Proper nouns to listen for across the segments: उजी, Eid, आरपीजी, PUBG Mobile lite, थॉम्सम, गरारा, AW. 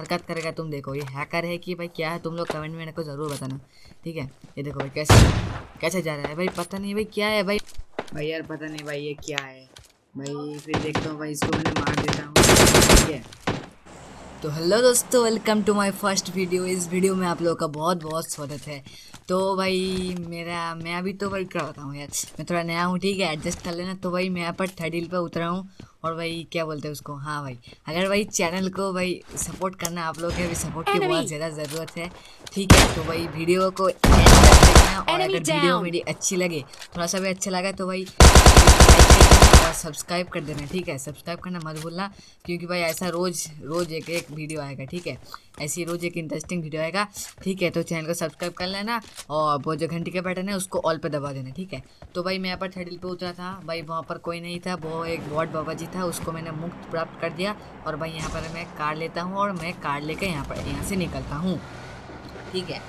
हरकत करेगा तुम देखो, ये हैकर है कि भाई क्या है, तुम लोग कमेंट में मेरे को ज़रूर बताना, ठीक है। ये देखो भाई कैसे कैसे जा रहा है भाई, पता नहीं भाई क्या है भाई, भाई यार पता नहीं भाई ये क्या है भाई, फिर देखता हूँ भाई इसको मैंने मार देता हूँ, ठीक है। तो हेलो दोस्तों, welcome to my first video. इस वीडियो में आप लोगों का बहुत बहुत स्वागत है। तो भाई मैं अभी तो भाई क्या बताऊँ यार, मैं थोड़ा नया हूँ, ठीक है, एडजस्ट कर लेना। तो भाई मैं यहाँ पर थर्ड हिल पर उतरा हूँ और भाई क्या बोलते हैं उसको, हाँ भाई, अगर भाई चैनल को भाई सपोर्ट करना, आप लोगों के भी सपोर्ट की बहुत ज़्यादा ज़रूरत है, ठीक है। तो भाई वीडियो को एंड तक देखना, और अगर वीडियो मेरी अच्छी लगे, थोड़ा सा भी अच्छा लगा तो भाई और सब्सक्राइब कर देना, ठीक है। सब्सक्राइब करना मत भूलना, क्योंकि भाई ऐसा रोज़ एक वीडियो आएगा, ठीक है, ऐसी रोज़ एक इंटरेस्टिंग वीडियो आएगा, ठीक है। तो चैनल को सब्सक्राइब कर लेना और वो जो घंटी का बटन है उसको ऑल पे दबा देना, ठीक है। तो भाई मैं यहाँ पर थर्ड हिल पे उतरा था, भाई वहाँ पर कोई नहीं था, वो एक गॉड बाबा जी था, उसको मैंने मुक्त प्राप्त कर दिया। और भाई यहाँ पर मैं कार लेता हूँ और मैं कार लेकर यहाँ से निकलता हूँ, ठीक है।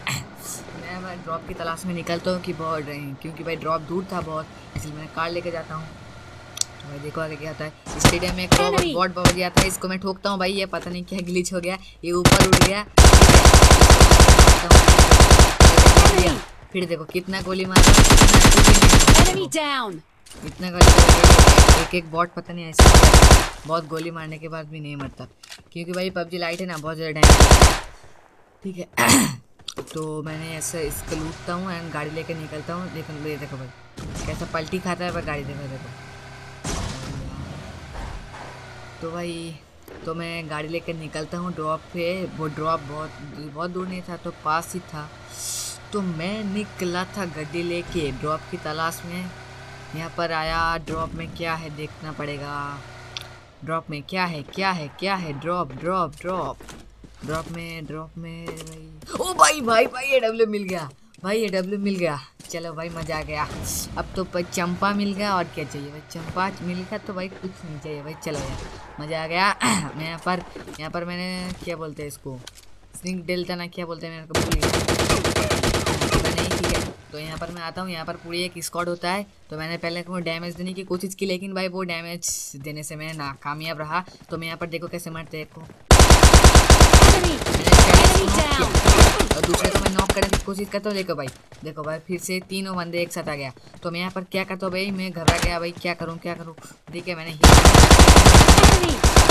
मैं ड्रॉप की तलाश में निकलता हूँ कि बहुत, क्योंकि भाई ड्रॉप दूर था बहुत, इसलिए मैं कार लेकर जाता हूँ। भाई देखो आगे क्या होता है, स्टेडियम में एक गॉड बाबा जी आता है, इसको मैं ठोकता हूँ, भाई ये पता नहीं क्या ग्लिच हो गया, ये ऊपर उड़ गया। फिर देखो कितना गोली मारा, इतना गोली, एक बॉट पता नहीं ऐसे बहुत गोली मारने के बाद भी नहीं मरता, क्योंकि भाई पबजी लाइट है ना, बहुत ज़्यादा डैमेज, ठीक है। तो मैंने ऐसे इसको लूटता हूँ एंड गाड़ी लेकर निकलता हूँ, लेकिन देखो भाई कैसा पलटी खाता है भाई गाड़ी, देखो देखो। तो भाई तो मैं गाड़ी लेकर निकलता हूँ ड्रॉप पे, वो ड्रॉप बहुत दूर नहीं था, तो पास ही था। तो मैं निकला था गड्डी लेके ड्रॉप की तलाश में, यहाँ पर आया, ड्रॉप में क्या है देखना पड़ेगा, ड्रॉप में क्या है ड्रॉप में भाई, ओ भाई ये डब्ल्यू मिल गया, भाई ये डब्ल्यू मिल गया, चलो भाई मज़ा आ गया। अब तो भाई चंपा मिल गया, और क्या चाहिए भाई, चंपा मिल गया तो भाई कुछ नहीं चाहिए भाई, चलो यार मज़ा आ गया। मैं यहाँ पर मैंने क्या बोलते हैं इसको, स्निक डेल्टा ना क्या बोलते हैं, मेरे को भूल गया, नहीं ठीक है। तो यहाँ पर मैं आता हूँ, यहाँ पर पूरी एक स्क्वाड होता है, तो मैंने पहले को डैमेज देने की कोशिश की, लेकिन भाई वो डैमेज देने से मैं नाकामयाब रहा। तो मैं यहाँ पर देखो कैसे मारते हैं को, और दूसरे को मैं नॉक करने की कोशिश करता हूँ, देखो भाई फिर से तीनों बंदे एक साथ आ गया। तो मैं यहाँ पर क्या करता हूँ भाई, मैं घबरा गया भाई, क्या करूँ, ठीक है। मैंने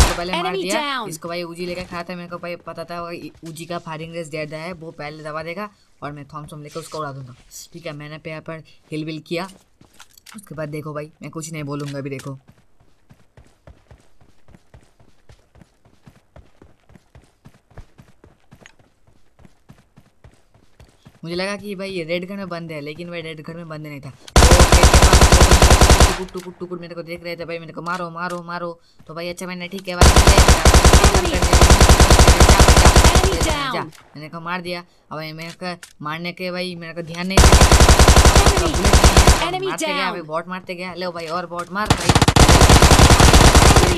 तो पहले मार दिया इसको, भाई उजी लेकर खा था, मेरे को भाई पता था उजी का फायरिंग रेंज ज़्यादा है, वो पहले दबा देगा और मैं थॉम्सम लेकर उसको उड़ा दूँगा, ठीक है। मैंने यहाँ पर हिल विल किया, उसके बाद देखो भाई मैं कुछ नहीं बोलूँगा अभी, देखो मुझे लगा कि भाई ये रेड घर में बंद है, लेकिन भाई रेड घर में बंद नहीं था। टुकुट मेरे को देख रहे थे भाई, मेरे को मारो, तो भाई अच्छा मैंने ठीक है भाई मैंने को मार दिया। अब मेरे को मारने के भाई मेरे को ध्यान नहीं दिया, बॉट मारते गया, लो भाई और बॉट मार भाई,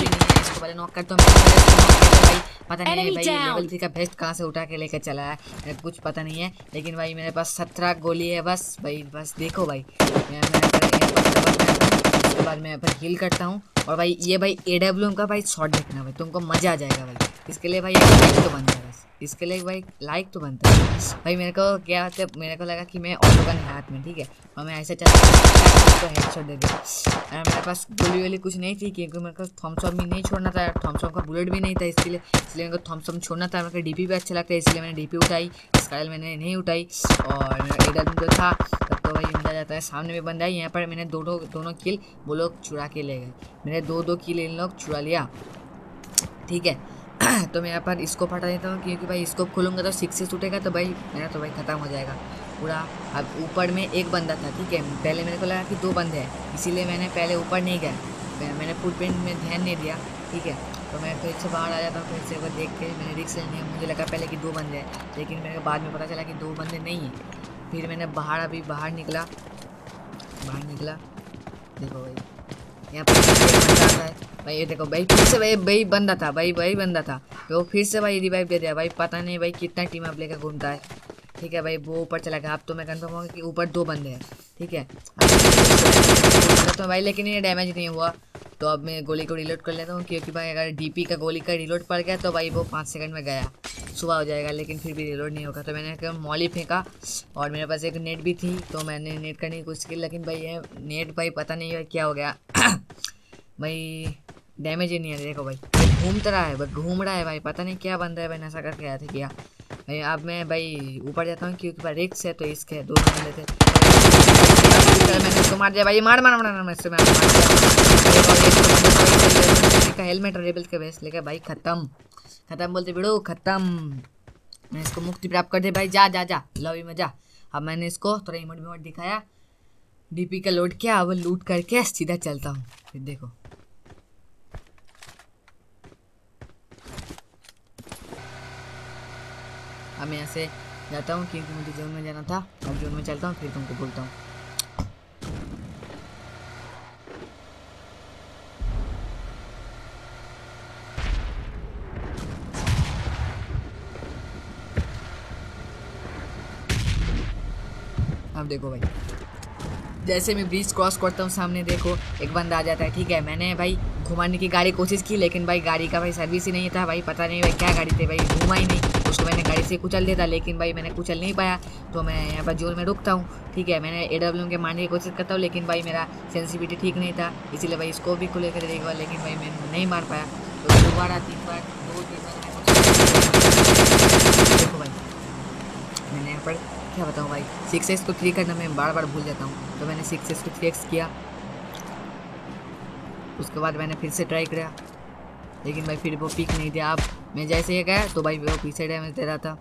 इसको पहले नॉक करता हूँ, पता नहीं भाई लेवल 3 का बेस्ट कहाँ से उठा के लेकर चला है, कुछ पता नहीं है। लेकिन भाई मेरे पास 17 गोली है बस, देखो भाई उसके बाद मैं यहाँ पर हील करता हूँ, और भाई ये भाई एडब्ल्यू का भाई शॉट देखना भाई, तुमको मज़ा आ जाएगा भाई। इसके लिए भाई लाइक तो बनता है, बस इसके लिए भाई लाइक तो बनता है भाई। मेरे को क्या होता है, मेरे को लगा कि मैं ऑटो गन हाथ में, ठीक है, और मैं ऐसे चला तो हेडशॉट दे दिया। और मेरे पास गोली वाली कुछ नहीं थी, क्योंकि मेरे को थॉम्सम भी नहीं छोड़ना था, थॉम्सम का बुलेट भी नहीं था, इसलिए मेरे को थॉम्सम छोड़ना था। मेरे को डी पी भी अच्छा लगता है, इसलिए मैंने डी पी उठाई, स्काइल मैंने नहीं उठाई, और मेरा एडब्ल्यू जो था तो भाई मिला जाता है। सामने में बंदा है, यहाँ पर मैंने दोनों किल वो लोग चुरा के ले गए, मैंने दो किल इन लोग चुरा लिया, ठीक है। तो मैं यहाँ पर इसको फटा देता हूँ, क्योंकि भाई इसको खोलूँगा तो 6 उठेगा, तो भाई मेरा तो भाई ख़त्म हो जाएगा पूरा। अब ऊपर में एक बंदा था, ठीक है, पहले मेरे को लगा कि 2 बंदे हैं, इसीलिए मैंने पहले ऊपर नहीं गया, मैंने फुटप्रिंट में ध्यान नहीं दिया, ठीक है। तो मैं फिर से बाहर आ जाता हूँ, फिर से वो देख के मैंने रिक्स नहीं, मुझे लगा पहले कि 2 बंदे हैं, लेकिन मेरे को बाद में पता चला कि 2 बंदे नहीं हैं। फिर मैंने बाहर निकला, देखो भाई यहाँ पर बंदा आता है भाई, ये देखो भाई फिर से भाई बंदा था, भाई बंदा था, तो फिर से भाई रिवाइव दे दिया भाई, पता नहीं भाई कितना टीम आप लेकर घूमता है, ठीक है भाई। वो ऊपर चला गया, अब तो मैं कन्फर्म होगा कि ऊपर 2 बंदे हैं, ठीक है। तो भाई लेकिन ये डैमेज नहीं हुआ, तो अब मैं गोली को रिलोड कर लेता हूँ, क्योंकि भाई अगर डी पी का गोली का रिलोड पड़ गया तो भाई वो 5 सेकंड में गया। सुबह हो जाएगा, लेकिन फिर भी रिलोड नहीं होगा। तो मैंने मॉली फेंका और मेरे पास एक नेट भी थी, तो मैंने नेट करने की कोशिश की, लेकिन भाई ये नेट भाई पता नहीं भाई क्या हो गया भाई डैमेज ही नहीं है। देखो भाई घूमता रहा है, बट घूम रहा है भाई, पता नहीं क्या बन रहा है भाई, नशा करके आया था क्या भाई। अब मैं भाई ऊपर जाता हूँ क्योंकि भाई रिक्स है, तो इसके दो बंदे थे, मैंने इसको मार दिया भाई, मार मार मार मार इससे मैं हेलमेट और रेबल्स के बेस लेकर भाई खत्म खत्म बोलते वीडियो खत्म। मैं इसको मुक्ति प्राप्त कर दे भाई, जा जा जा लवी में जा। अब मैंने इसको थोड़ा इमोट विमोट दिखाया, डीपी का लोड किया, अब लूट करके सीधा चलता हूँ। फिर देखो अब मैं यहाँ से जाता हूँ क्योंकि मुझे जोन में जाना था, अब जोन में चलता हूँ, फिर तुमको बोलता हूँ। अब देखो भाई जैसे मैं ब्रिज क्रॉस करता हूँ, सामने देखो एक बंदा आ जाता है। ठीक है, मैंने भाई घुमाने की गाड़ी कोशिश की, लेकिन भाई गाड़ी का भाई सर्विस ही नहीं था भाई, पता नहीं भाई क्या गाड़ी थी भाई, घुमा ही नहीं उसको, मैंने गाड़ी से कुचल देता, लेकिन भाई मैंने कुचल नहीं पाया। तो मैं यहाँ पर जोन में रुकता हूँ। ठीक है, मैंने AW के मारने की कोशिश करता हूँ, लेकिन भाई मेरा सेंसिटिविटी ठीक नहीं था, इसीलिए भाई इसको भी खुले कर देखा, लेकिन भाई मैं नहीं मार पाया। तो दोबारा तीन बार देखो भाई मैंने यहाँ पर क्या बताऊँ भाई, 6x को 3 करना मैं बार बार भूल जाता हूँ। तो मैंने 6x को 3x किया, उसके बाद मैंने फिर से ट्राई किया, लेकिन भाई फिर वो पिक नहीं दिया। अब मैं जैसे ये गया तो भाई वो पीछे डैमेज दे रहा था,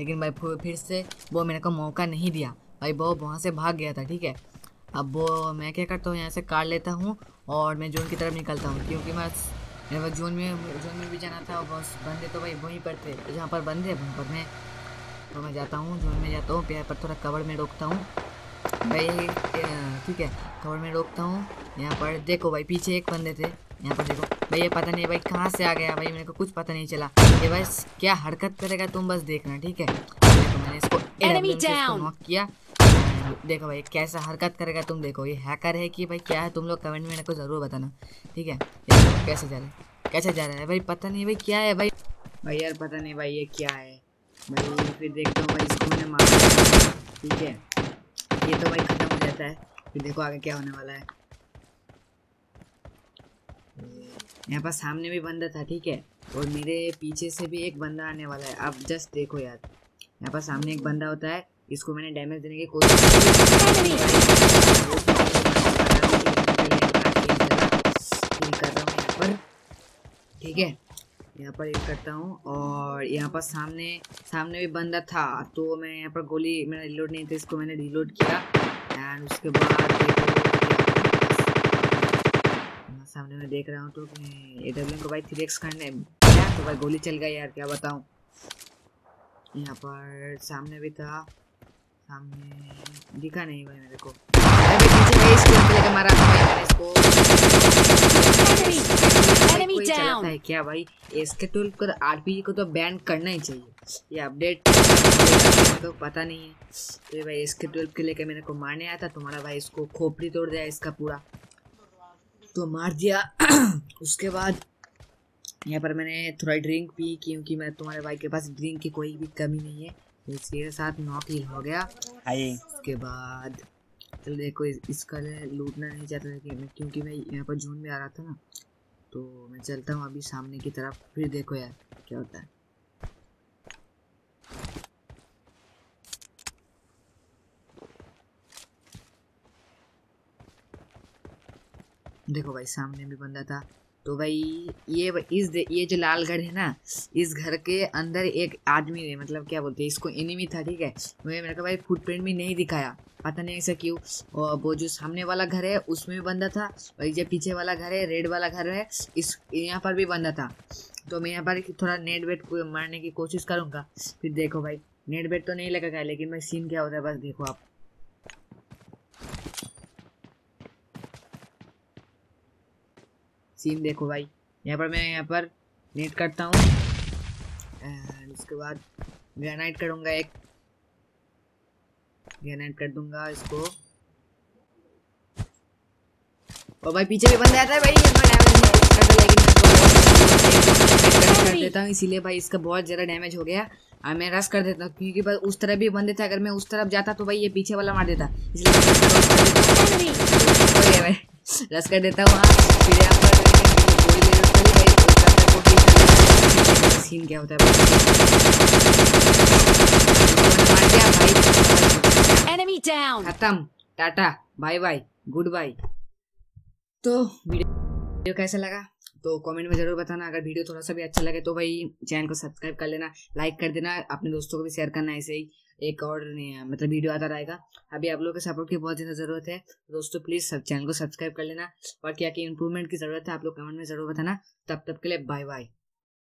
लेकिन भाई फिर से वो मेरे को मौका नहीं दिया भाई, वो वहाँ से भाग गया था। ठीक है, अब वो मैं क्या करता हूँ, यहाँ से कार लेता हूँ और मैं जोन की तरफ निकलता हूँ, क्योंकि मैं जोन में भी जाना था। और बस बंदे तो भाई वहीं पर थे, जहाँ पर बंदे वहीं पर मैं, तो मैं जाता हूँ जोन में, जाता हूँ यहाँ पर थोड़ा कवर में रोकता हूँ भाई। ठीक है, कवर में रोकता हूँ, यहाँ पर देखो भाई पीछे एक बंदे थे, यहाँ पर देखो भाई ये पता नहीं भाई कहाँ से आ गया भाई, मेरे को कुछ पता नहीं चला ये बस क्या हरकत करेगा, तुम बस देखना। ठीक है, देखो मैंने इसको एनिमी डाउन नॉक किया, देखो भाई कैसा हरकत करेगा, तुम देखो ये हैकर है कि भाई क्या है, तुम लोग कमेंट में मेरे को ज़रूर बताना। ठीक है, कैसे जा रहा है भाई, पता नहीं भाई क्या है भाई यार, पता नहीं भाई ये क्या है भाई। फिर देखता हूँ भाई इसको मैंने मार दिया। ठीक है, ये तो भाई खत्म हो जाता है, फिर देखो आगे क्या होने वाला है। यहाँ पर सामने भी बंदा था, ठीक है, और मेरे पीछे से भी एक बंदा आने वाला है। अब जस्ट देखो यार, यहाँ पर सामने एक बंदा होता है, इसको मैंने डैमेज देने की कोशिश कर रहा हूँ यहाँ पर। ठीक है, यहाँ पर एक करता हूँ, और यहाँ पर सामने भी बंदा था, तो मैं यहाँ पर गोली, मेरा रिलोड नहीं था, इसको मैंने रिलोड किया, एंड उसके बाद सामने मैं देख रहा हूँ तो AW को भाई 3x करने गया, तो भाई गोली चल गई यार, क्या बताऊँ। यहाँ पर सामने भी था, सामने दिखा नहीं भाई मेरे को, मारा चला है क्या भाई, इसके टूल पर आरपीजी को तो बैन करना ही चाहिए, ये अपडेट तो पता नहीं है। तो भाई इसके टूल के लेके मेरे को मारने आया था, तुम्हारा भाई इसको खोपड़ी तोड़ दिया इसका पूरा, तो मार दिया। उसके बाद यहाँ पर मैंने थोड़ा ड्रिंक पी, क्योंकि मैं तुम्हारे भाई के पास ड्रिंक की कोई भी कमी नहीं है, तो इसके साथ नॉक ही हो गया। उसके बाद चलो देखो, इसका लूटना नहीं चाहता था क्योंकि मैं यहाँ पर जोन में आ रहा था ना, तो मैं चलता हूँ अभी सामने की तरफ, फिर देखो यार क्या होता है। देखो भाई सामने भी बंदा था, तो भाई ये जो लाल घर है ना, इस घर के अंदर एक आदमी है, मतलब क्या बोलते हैं इसको, एनिमी था। ठीक है, मेरे को भाई फुटप्रिंट भी नहीं दिखाया, पता नहीं ऐसा क्यों। और वो जो सामने वाला घर है उसमें भी बंदा था, और ये पीछे वाला घर है, रेड वाला घर है, इस यहाँ पर भी बंदा था। तो मैं यहाँ पर थोड़ा नेट बेट मारने की कोशिश करूँगा, फिर देखो भाई नेट बेट तो नहीं लगा, लेकिन भाई सीन क्या होता है बस देखो आप। सीन देखो भाई, यहाँ पर मैं यहाँ पर नेट करता हूँ, एंड उसके बाद ग्रेनाइट करूँगा, एक ग्रेनाइट कर दूंगा इसको। और भाई पीछे भी बंदा आता है भाई, लेकिन देता हूँ, इसीलिए भाई इसका बहुत ज़्यादा डैमेज हो गया। और मैं रश कर देता हूँ क्योंकि बस उस तरफ भी बंदे थे, अगर मैं उस तरफ जाता तो भाई ये पीछे वाला मार देता, इसलिए भाई रश कर देता हूँ। फिर यहाँ पर सीन क्या होता है, खत्म, tata, bye bye, goodbye. तो वीडियो कैसा लगा तो कमेंट में जरूर बताना, अगर वीडियो थोड़ा सा भी अच्छा लगे तो भाई चैनल को सब्सक्राइब कर लेना, लाइक कर देना, अपने दोस्तों को भी शेयर करना, ऐसे ही एक और मतलब वीडियो आता रहेगा। अभी आप लोगों के सपोर्ट की बहुत ज़्यादा ज़रूरत है दोस्तों, प्लीज़ सब चैनल को सब्सक्राइब कर लेना और क्या क्या इंप्रूवमेंट की ज़रूरत है आप लोग कमेंट में ज़रूर बताना। तब तक के लिए बाय बाय।